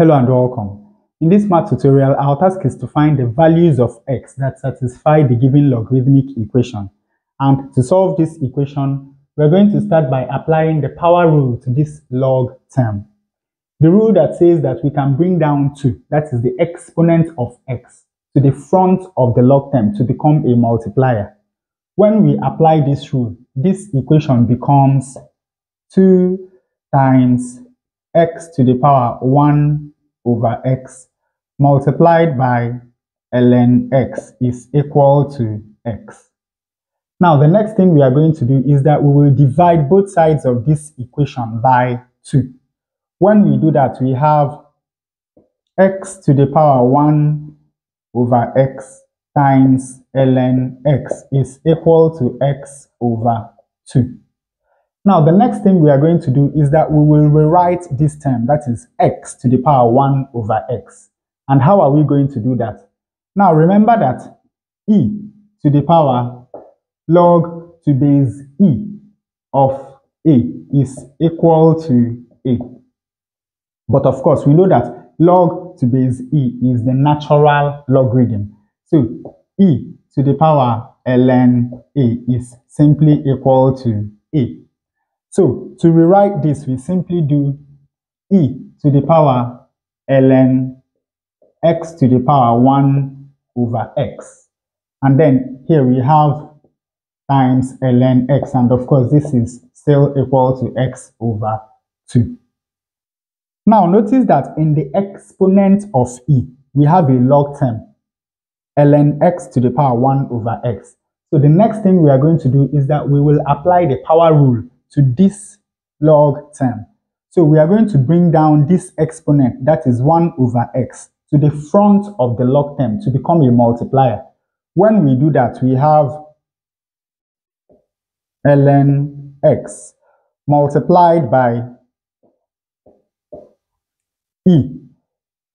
Hello and welcome. In this math tutorial, our task is to find the values of x that satisfy the given logarithmic equation. And to solve this equation, we're going to start by applying the power rule to this log term. The rule that says that we can bring down 2, that is the exponent of x, to the front of the log term to become a multiplier. When we apply this rule, this equation becomes 2 times x to the power 1 over x multiplied by ln x is equal to x. Now the next thing we are going to do is that we will divide both sides of this equation by 2. When we do that, we have x to the power 1 over x times ln x is equal to x over 2. Now, the next thing we are going to do is that we will rewrite this term, that is x to the power 1 over x. And how are we going to do that? Now, remember that e to the power log to base e of a is equal to a. But of course, we know that log to base e is the natural logarithm. So, e to the power ln a is simply equal to a. So, to rewrite this, we simply do e to the power ln x to the power 1 over x. And then here we have times ln x. And of course, this is still equal to x over 2. Now, notice that in the exponent of e, we have a log term, ln x to the power 1 over x. So, the next thing we are going to do is that we will apply the power rule to this log term. So we are going to bring down this exponent, that is 1 over x, to the front of the log term to become a multiplier. When we do that, we have ln x multiplied by e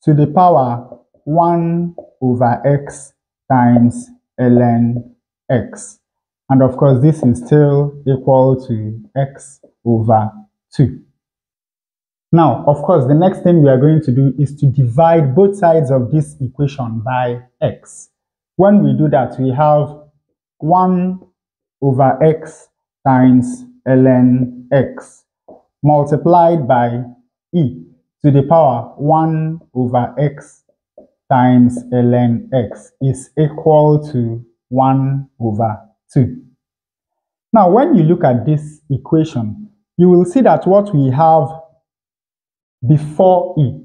to the power 1 over x times ln x. And of course, this is still equal to x over 2. Now, of course, the next thing we are going to do is to divide both sides of this equation by x. When we do that, we have 1 over x times ln x multiplied by e to the power 1 over x times ln x is equal to 1 over 2. Now, when you look at this equation, you will see that what we have before e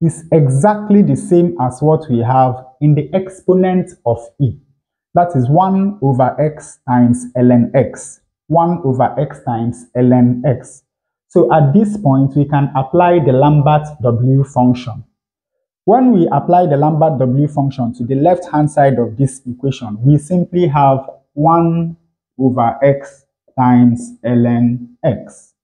is exactly the same as what we have in the exponent of e. That is 1 over x times ln x. 1 over x times ln x. So at this point, we can apply the Lambert W function. When we apply the Lambert W function to the left-hand side of this equation, we simply have 1 over x times ln x.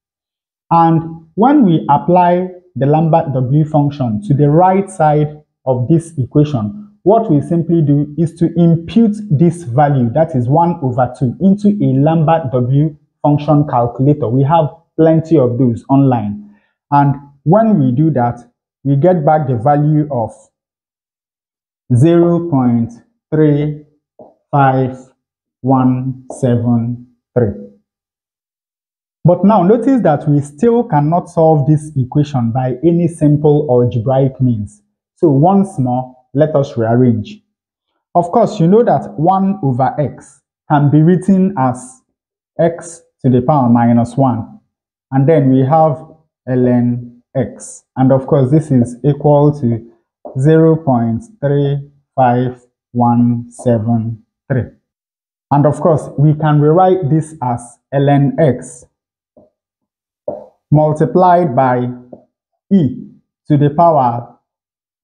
And when we apply the Lambert W function to the right side of this equation, what we simply do is to impute this value, that is 1 over 2, into a Lambert W function calculator. We have plenty of those online. And when we do that, we get back the value of 0.35173. But now notice that we still cannot solve this equation by any simple algebraic means. So once more, let us rearrange. Of course, you know that 1 over x can be written as x to the power minus 1. And then we have ln x. And of course, this is equal to 0.35173. And of course, we can rewrite this as ln x multiplied by e to the power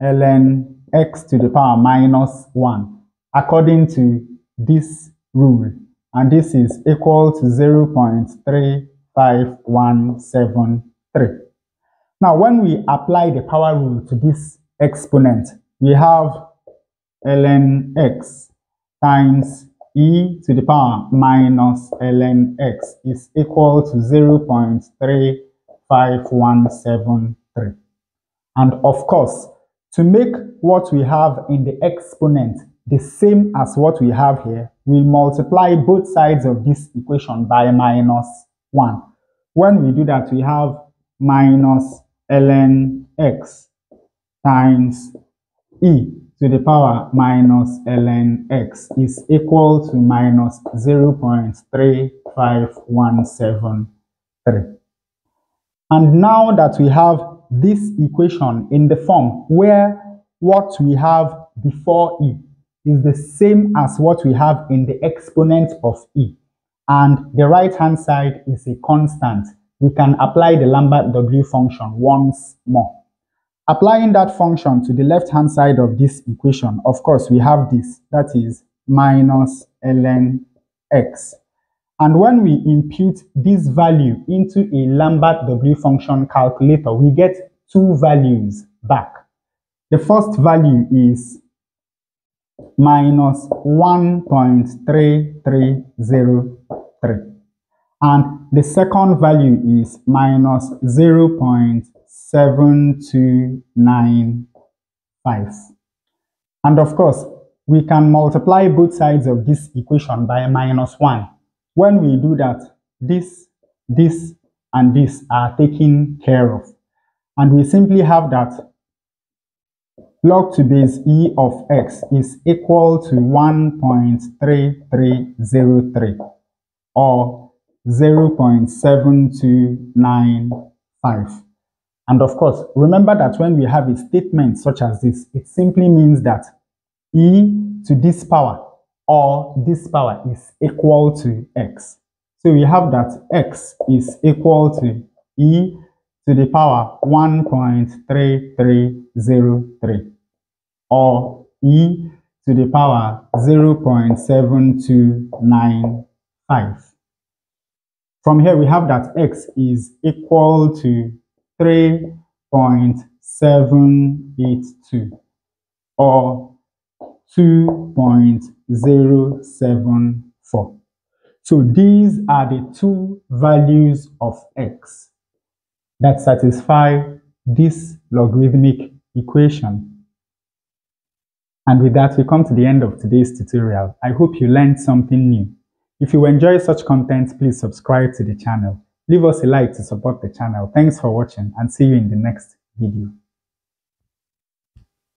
ln x to the power minus 1 according to this rule. And this is equal to 0.35173. Now, when we apply the power rule to this exponent, we have ln x times e to the power minus ln x is equal to 0.35173. And of course, to make what we have in the exponent the same as what we have here, we multiply both sides of this equation by minus 1. When we do that, we have minus ln x times e to the power minus ln x is equal to minus 0.35173. And now that we have this equation in the form where what we have before e is the same as what we have in the exponent of e, and the right hand side is a constant, we can apply the Lambert W function once more. Applying that function to the left hand side of this equation, of course we have this, that is minus ln x, and when we impute this value into a Lambert W function calculator, we get two values back. The first value is minus 1.3303, and the second value is minus 0.7295. And of course, we can multiply both sides of this equation by minus 1. When we do that, this, and this are taken care of, and we simply have that log to base e of x is equal to 1.3303 or 0.7295. And of course, remember that when we have a statement such as this, it simply means that e to this power or this power is equal to x. So we have that x is equal to e to the power 1.3303 or e to the power 0.7295. From here we have that x is equal to 3.782 or 2.074. So these are the two values of x that satisfy this logarithmic equation. And with that, we come to the end of today's tutorial. I hope you learned something new. If you enjoy such content, please subscribe to the channel. Leave us a like to support the channel. Thanks for watching, and see you in the next video.